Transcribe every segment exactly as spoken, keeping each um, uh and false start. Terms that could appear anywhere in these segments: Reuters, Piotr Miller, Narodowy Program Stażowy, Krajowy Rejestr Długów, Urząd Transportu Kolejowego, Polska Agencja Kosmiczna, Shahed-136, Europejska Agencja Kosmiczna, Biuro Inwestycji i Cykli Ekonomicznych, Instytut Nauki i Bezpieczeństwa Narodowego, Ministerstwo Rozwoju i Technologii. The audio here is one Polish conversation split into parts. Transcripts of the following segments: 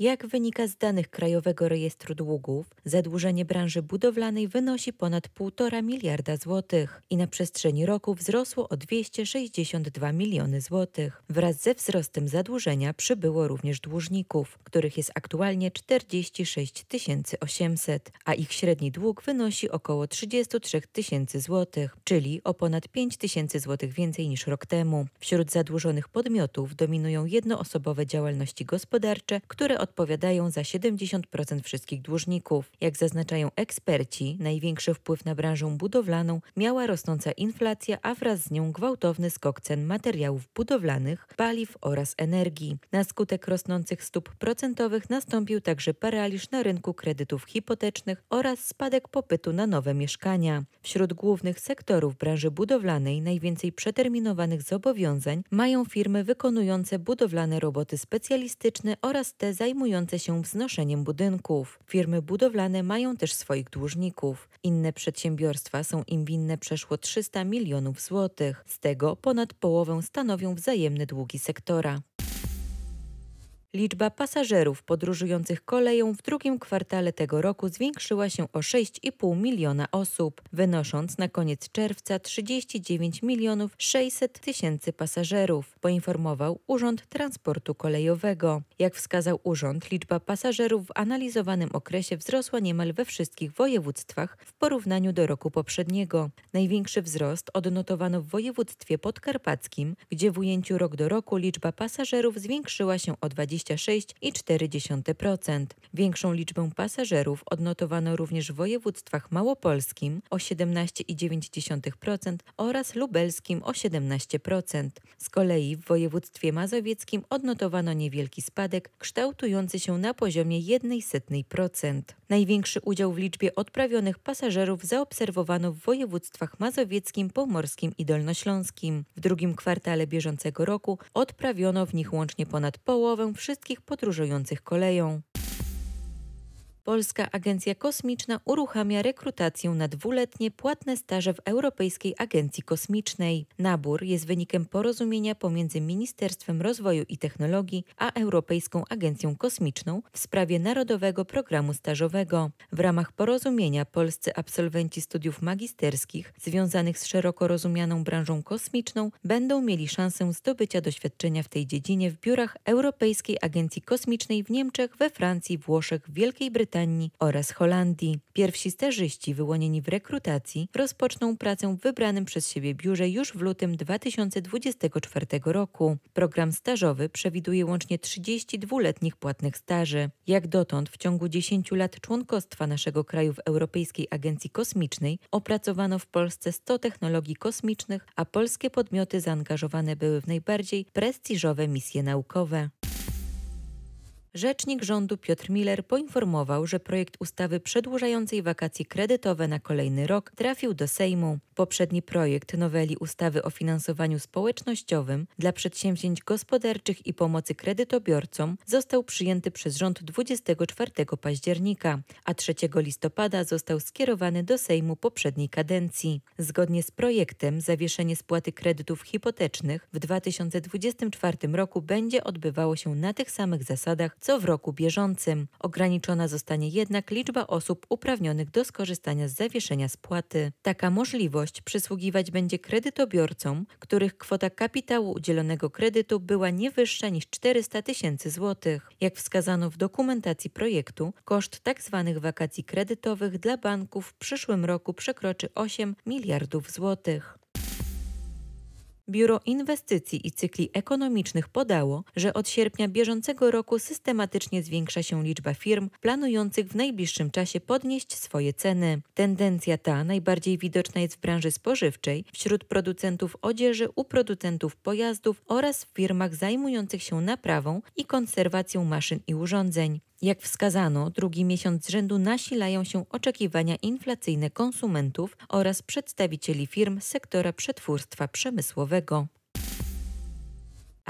Jak wynika z danych Krajowego Rejestru Długów, zadłużenie branży budowlanej wynosi ponad półtora miliarda złotych i na przestrzeni roku wzrosło o dwieście sześćdziesiąt dwa miliony złotych. Wraz ze wzrostem zadłużenia przybyło również dłużników, których jest aktualnie czterdzieści sześć tysięcy osiemset, a ich średni dług wynosi około trzydzieści trzy tysięcy złotych, czyli o ponad pięć tysięcy złotych więcej niż rok temu. Wśród zadłużonych podmiotów dominują jednoosobowe działalności gospodarcze, które odpowiadają za siedemdziesiąt procent wszystkich dłużników. Jak zaznaczają eksperci, największy wpływ na branżę budowlaną miała rosnąca inflacja, a wraz z nią gwałtowny skok cen materiałów budowlanych, paliw oraz energii. Na skutek rosnących stóp procentowych nastąpił także paraliż na rynku kredytów hipotecznych oraz spadek popytu na nowe mieszkania. Wśród głównych sektorów branży budowlanej najwięcej przeterminowanych zobowiązań mają firmy wykonujące budowlane roboty specjalistyczne oraz te zajmujące się wznoszeniem budynków. Firmy budowlane mają też swoich dłużników. Inne przedsiębiorstwa są im winne przeszło trzysta milionów złotych. Z tego ponad połowę stanowią wzajemne długi sektora. Liczba pasażerów podróżujących koleją w drugim kwartale tego roku zwiększyła się o sześć i pół miliona osób, wynosząc na koniec czerwca trzydzieści dziewięć milionów sześćset tysięcy pasażerów, poinformował Urząd Transportu Kolejowego. Jak wskazał urząd, liczba pasażerów w analizowanym okresie wzrosła niemal we wszystkich województwach w porównaniu do roku poprzedniego. Największy wzrost odnotowano w województwie podkarpackim, gdzie w ujęciu rok do roku liczba pasażerów zwiększyła się o dwadzieścia sześć i cztery dziesiąte procent. Większą liczbę pasażerów odnotowano również w województwach małopolskim o siedemnaście i dziewięć dziesiątych procent oraz lubelskim o siedemnaście procent. Z kolei w województwie mazowieckim odnotowano niewielki spadek kształtujący się na poziomie zero przecinek jeden procent. Największy udział w liczbie odprawionych pasażerów zaobserwowano w województwach mazowieckim, pomorskim i dolnośląskim. W drugim kwartale bieżącego roku odprawiono w nich łącznie ponad połowę wszystkich podróżujących koleją. Polska Agencja Kosmiczna uruchamia rekrutację na dwuletnie płatne staże w Europejskiej Agencji Kosmicznej. Nabór jest wynikiem porozumienia pomiędzy Ministerstwem Rozwoju i Technologii a Europejską Agencją Kosmiczną w sprawie Narodowego Programu Stażowego. W ramach porozumienia polscy absolwenci studiów magisterskich związanych z szeroko rozumianą branżą kosmiczną będą mieli szansę zdobycia doświadczenia w tej dziedzinie w biurach Europejskiej Agencji Kosmicznej w Niemczech, we Francji, Włoszech, Wielkiej Brytanii oraz Holandii. Pierwsi stażyści wyłonieni w rekrutacji rozpoczną pracę w wybranym przez siebie biurze już w lutym dwa tysiące dwudziestego czwartego roku. Program stażowy przewiduje łącznie trzydzieści dwuletnich płatnych staży. Jak dotąd w ciągu dziesięciu lat członkostwa naszego kraju w Europejskiej Agencji Kosmicznej opracowano w Polsce sto technologii kosmicznych, a polskie podmioty zaangażowane były w najbardziej prestiżowe misje naukowe. Rzecznik rządu Piotr Miller poinformował, że projekt ustawy przedłużającej wakacje kredytowe na kolejny rok trafił do Sejmu. Poprzedni projekt noweli ustawy o finansowaniu społecznościowym dla przedsięwzięć gospodarczych i pomocy kredytobiorcom został przyjęty przez rząd dwudziestego czwartego października, a trzeciego listopada został skierowany do Sejmu poprzedniej kadencji. Zgodnie z projektem zawieszenie spłaty kredytów hipotecznych w dwa tysiące dwudziestym czwartym roku będzie odbywało się na tych samych zasadach co w roku bieżącym. Ograniczona zostanie jednak liczba osób uprawnionych do skorzystania z zawieszenia spłaty. Taka możliwość przysługiwać będzie kredytobiorcom, których kwota kapitału udzielonego kredytu była nie wyższa niż czterysta tysięcy złotych. Jak wskazano w dokumentacji projektu, koszt tzw. wakacji kredytowych dla banków w przyszłym roku przekroczy osiem miliardów złotych. Biuro Inwestycji i Cykli Ekonomicznych podało, że od sierpnia bieżącego roku systematycznie zwiększa się liczba firm planujących w najbliższym czasie podnieść swoje ceny. Tendencja ta najbardziej widoczna jest w branży spożywczej, wśród producentów odzieży, u producentów pojazdów oraz w firmach zajmujących się naprawą i konserwacją maszyn i urządzeń. Jak wskazano, drugi miesiąc z rzędu nasilają się oczekiwania inflacyjne konsumentów oraz przedstawicieli firm sektora przetwórstwa przemysłowego.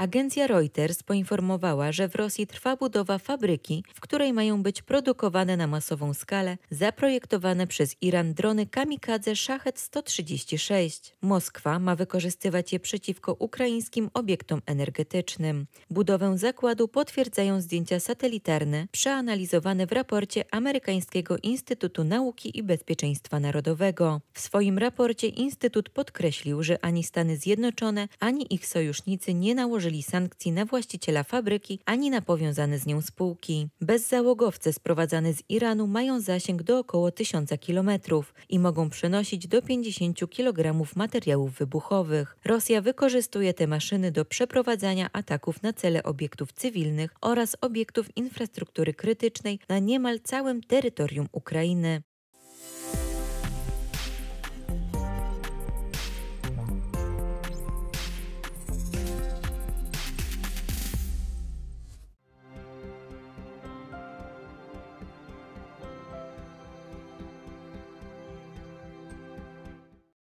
Agencja Reuters poinformowała, że w Rosji trwa budowa fabryki, w której mają być produkowane na masową skalę zaprojektowane przez Iran drony kamikadze Shahed sto trzydzieści sześć. Moskwa ma wykorzystywać je przeciwko ukraińskim obiektom energetycznym. Budowę zakładu potwierdzają zdjęcia satelitarne przeanalizowane w raporcie amerykańskiego Instytutu Nauki i Bezpieczeństwa Narodowego. W swoim raporcie Instytut podkreślił, że ani Stany Zjednoczone, ani ich sojusznicy nie nałożyli sankcji na właściciela fabryki, ani na powiązane z nią spółki. Bezzałogowce sprowadzane z Iranu mają zasięg do około tysiąca kilometrów i mogą przenosić do pięćdziesięciu kilogramów materiałów wybuchowych. Rosja wykorzystuje te maszyny do przeprowadzania ataków na cele obiektów cywilnych oraz obiektów infrastruktury krytycznej na niemal całym terytorium Ukrainy.